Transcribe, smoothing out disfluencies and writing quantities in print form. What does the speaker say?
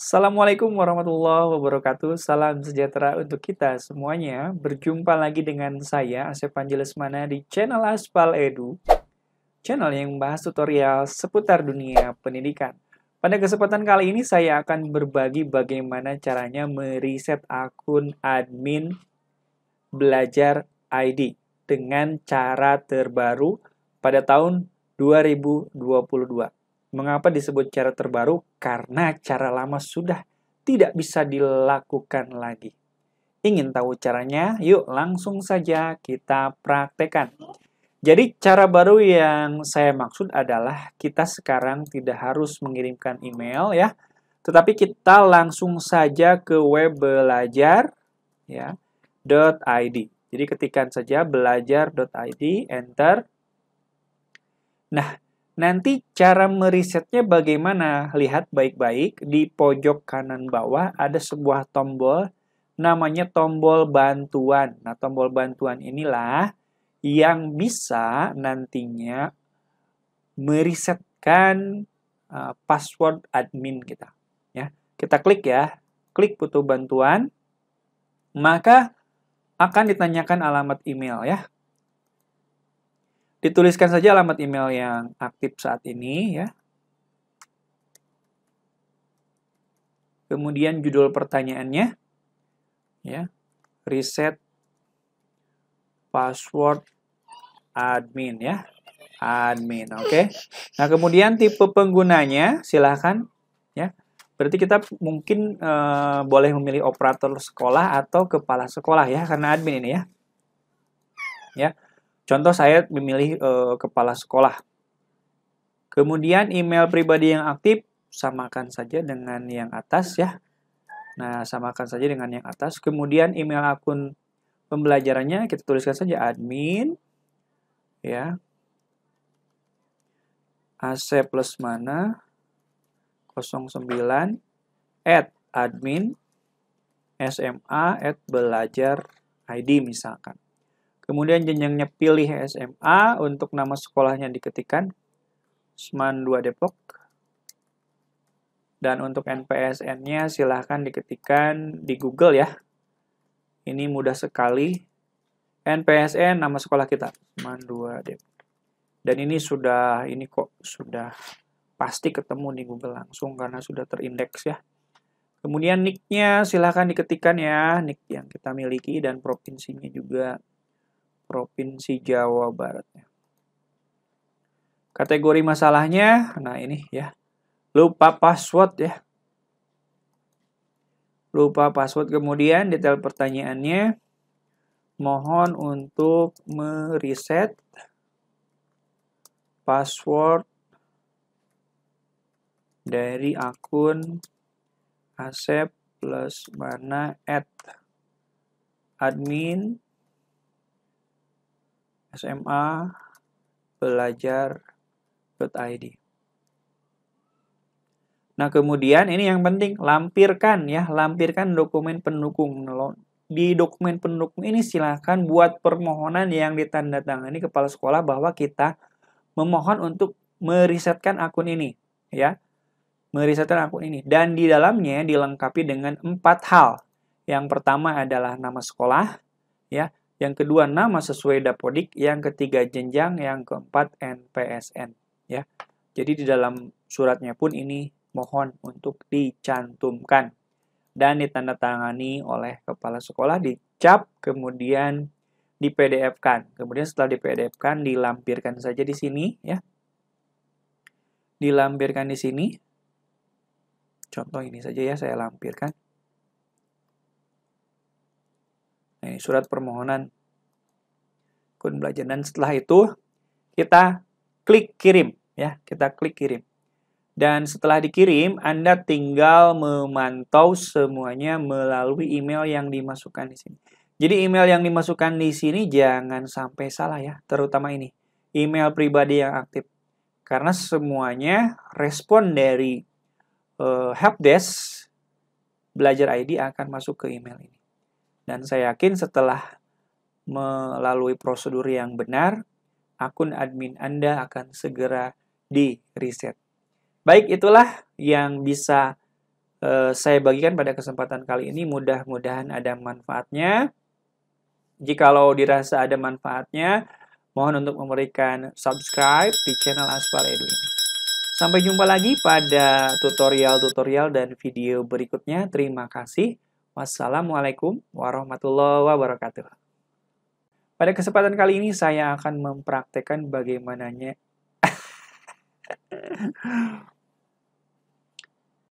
Assalamualaikum warahmatullahi wabarakatuh. Salam sejahtera untuk kita semuanya. Berjumpa lagi dengan saya, Asep Anjelesmana, di channel Aspal Edu, channel yang membahas tutorial seputar dunia pendidikan. Pada kesempatan kali ini, saya akan berbagi bagaimana caranya meriset akun admin Belajar ID dengan cara terbaru pada tahun 2022. Mengapa disebut cara terbaru? Karena cara lama sudah tidak bisa dilakukan lagi. Ingin tahu caranya? Yuk langsung saja kita praktekkan. Jadi cara baru yang saya maksud adalah kita sekarang tidak harus mengirimkan email ya, tetapi kita langsung saja ke web belajar ya .id. Jadi ketikkan saja belajar.id, enter. Nah, nanti cara merisetnya bagaimana? Lihat baik-baik, di pojok kanan bawah ada sebuah tombol, namanya tombol bantuan. Nah, tombol bantuan inilah yang bisa nantinya merisetkan password admin kita. Ya, kita klik ya, klik butuh bantuan, maka akan ditanyakan alamat email ya. Dituliskan saja alamat email yang aktif saat ini ya. Kemudian judul pertanyaannya ya, reset password admin ya. Admin, oke. Nah, kemudian tipe penggunanya silahkan ya. Berarti kita mungkin boleh memilih operator sekolah atau kepala sekolah ya, karena admin ini ya. Ya. Contoh saya memilih kepala sekolah. Kemudian email pribadi yang aktif samakan saja dengan yang atas ya. Nah, samakan saja dengan yang atas. Kemudian email akun pembelajarannya kita tuliskan saja admin ya. Asep plus mana 09@admin sma@belajar id misalkan. Kemudian jenjangnya pilih SMA, untuk nama sekolahnya diketikkan SMAN 2 Depok. Dan untuk NPSN-nya silahkan diketikkan di Google ya. Ini mudah sekali. NPSN nama sekolah kita SMAN 2 Depok. Dan ini kok sudah pasti ketemu di Google langsung karena sudah terindeks ya. Kemudian nick-nya silahkan diketikkan ya, nick yang kita miliki dan provinsinya juga. Provinsi Jawa Barat. Kategori masalahnya, nah ini ya, lupa password ya. Lupa password, kemudian detail pertanyaannya, mohon untuk mereset password dari akun Asep plus mana @admin SMA belajar.id. Nah, kemudian ini yang penting, lampirkan ya, lampirkan dokumen pendukung. Di dokumen pendukung ini silahkan buat permohonan yang ditandatangani kepala sekolah bahwa kita memohon untuk merisetkan akun ini ya. Merisetkan akun ini, dan di dalamnya dilengkapi dengan 4 hal. Yang pertama adalah nama sekolah ya. Yang kedua, nama sesuai Dapodik. Yang ketiga, jenjang. Yang keempat, NPSN. Ya. Jadi, di dalam suratnya pun ini mohon untuk dicantumkan. Dan ditandatangani oleh kepala sekolah, dicap, kemudian di PDF-kan. Kemudian setelah di PDF-kan, dilampirkan saja di sini. Ya. Dilampirkan di sini. Contoh ini saja ya, saya lampirkan. Nah, ini surat permohonan akun belajar, dan setelah itu kita klik kirim ya, kita klik kirim, dan setelah dikirim Anda tinggal memantau semuanya melalui email yang dimasukkan di sini. Jadi email yang dimasukkan di sini jangan sampai salah ya, terutama ini email pribadi yang aktif, karena semuanya respon dari helpdesk Belajar ID akan masuk ke email ini. Dan saya yakin setelah melalui prosedur yang benar, akun admin Anda akan segera di-reset. Baik, itulah yang bisa saya bagikan pada kesempatan kali ini. Mudah-mudahan ada manfaatnya. Jikalau dirasa ada manfaatnya, mohon untuk memberikan subscribe di channel Aspal Edu ini. Sampai jumpa lagi pada tutorial-tutorial dan video berikutnya. Terima kasih. Wassalamualaikum warahmatullahi wabarakatuh. Pada kesempatan kali ini saya akan mempraktekkan bagaimananya